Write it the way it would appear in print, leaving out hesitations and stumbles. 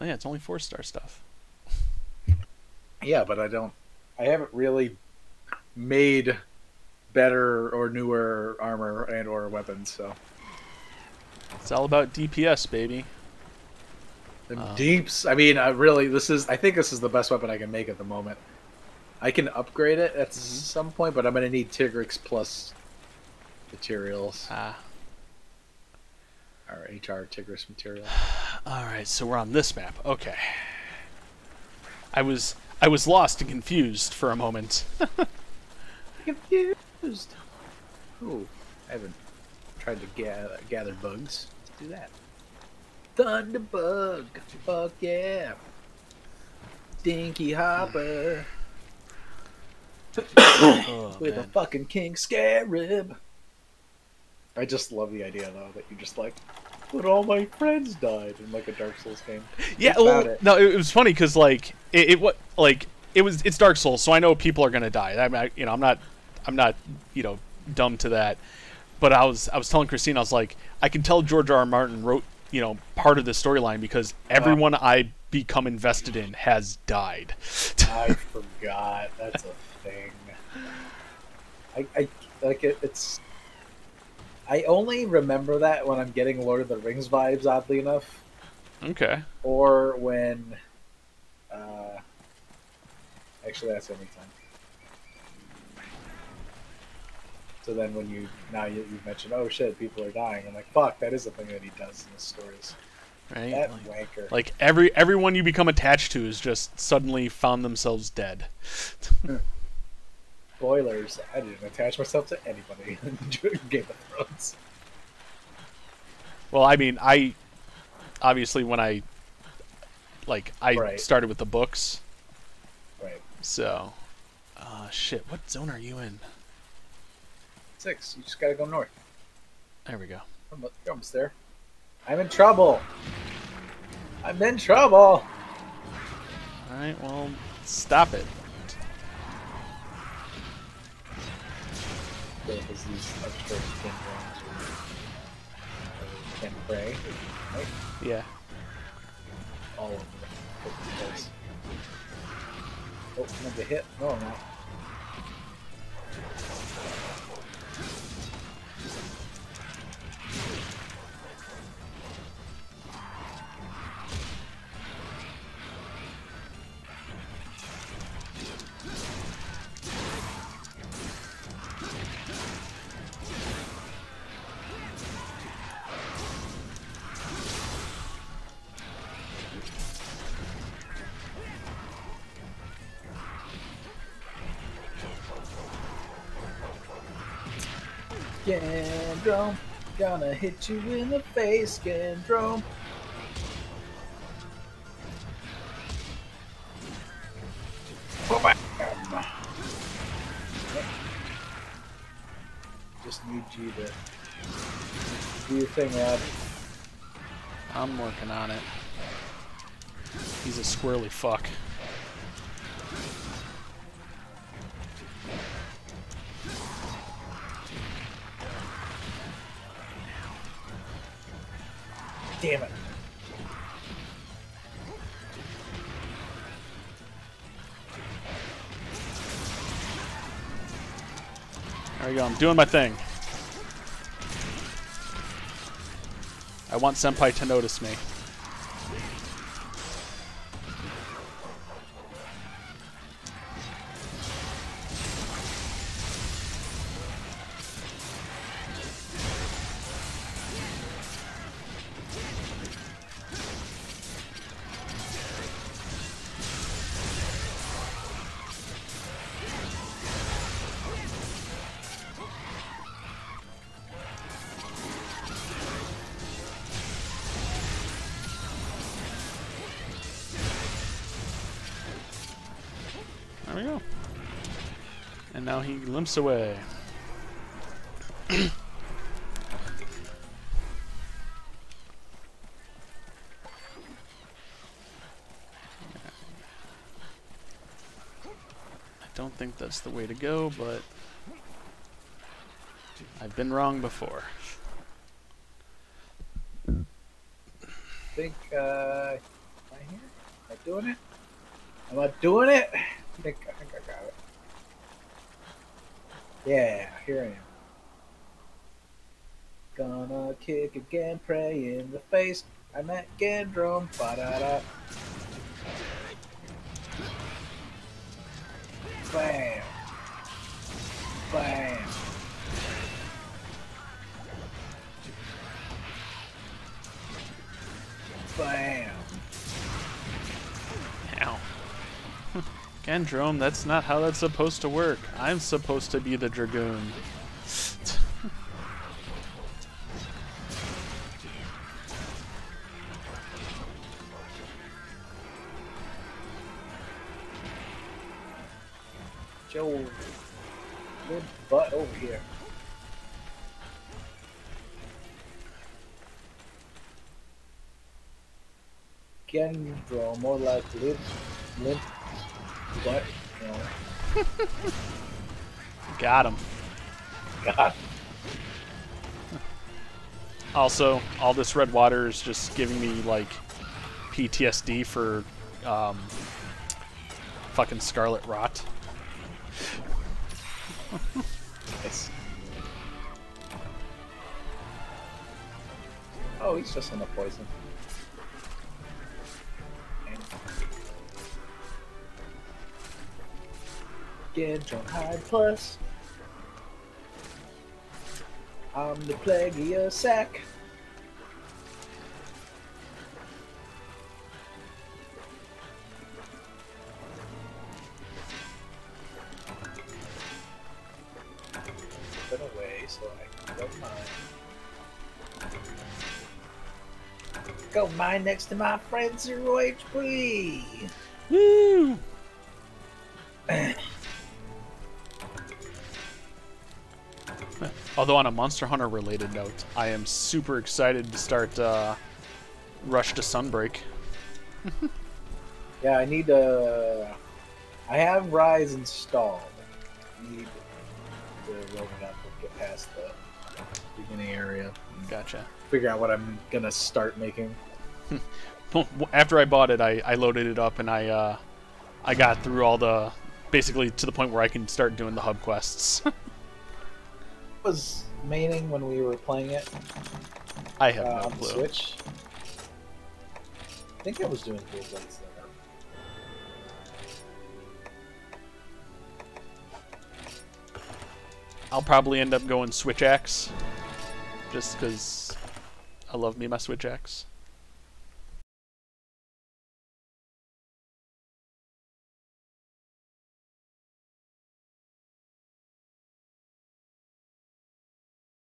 Oh yeah, it's only 4-star stuff. Yeah, but I haven't really made better or newer armor and or weapons, so. It's all about DPS, baby. Deeps. I mean, really, I think this is the best weapon I can make at the moment. I can upgrade it at some point, but I'm going to need Tigrex plus materials. Our HR Tigrex material. All right, so we're on this map. Okay. I was lost and confused for a moment. Confused. Ooh, I haven't tried to gather bugs. Let's do that. Thunderbug. Fuck yeah. Dinky Hopper. Oh, with a fucking King Scarab. I just love the idea, though, that you just like, but all my friends died in like a Dark Souls game. Yeah, well, no, it was funny because like it's Dark Souls, so I know people are gonna die. I'm not dumb to that. But I was telling Christine, I was like, I can tell George R. R. Martin wrote part of the storyline because everyone I become invested in has died. I forgot that's a thing. I only remember that when I'm getting Lord of the Rings vibes, oddly enough. Okay. Or when... actually, that's the only time. So then when you... Now you've mentioned, oh shit, people are dying. I'm like, fuck, that is the thing that he does in his stories. Right? That wanker. Like, everyone you become attached to is just suddenly found themselves dead. Spoilers, I didn't attach myself to anybody in Game of Thrones. Well, I mean, I... Obviously, when I... Like, I started with the books. Right. So... shit, what zone are you in? 6, you just gotta go north. There we go. You're almost there. I'm in trouble! I'm in trouble! Alright, well, stop it. Yeah. All over the place. Oh, another hit? No, I'm not. Gendrome, gonna hit you in the face, Gendrome. Just need you to do your thing, Rob. I'm working on it. He's a squirrely fuck. Damn it. There we go. I'm doing my thing. I want Senpai to notice me. There we go. And now he limps away. I don't think that's the way to go, but I've been wrong before. I think I I here? Am I doing it? Am I doing it? I think I got it. Yeah, here I am. Gonna kick again, pray in the face. I'm at Gendrome. Ba-da-da. Bam. Bam. Bam. Ow. Gendrome, that's not how that's supposed to work. I'm supposed to be the Dragoon. Joe, good butt over here. Gendrome, more like limp butt. No. Got him. Got him. Also, all this red water is just giving me like PTSD for fucking Scarlet Rot. Nice. Oh, he's just in a poison. Get on high plus. I'm the Plagueia sack. Go mine next to my friend Zero HP. Woo! Although on a Monster Hunter related note, I am super excited to start Rush to Sunbreak. Yeah, I need to. I have Rise installed. I need to load it up and get past the beginning area. Gotcha. Figure out what I'm gonna start making. After I bought it, I loaded it up and I got through all the, basically to the point where I can start doing the hub quests. Was maining when we were playing it. I have no clue. Switch. I think I was doing things like that. I'll probably end up going Switch Axe, just because I love me my Switch Axe.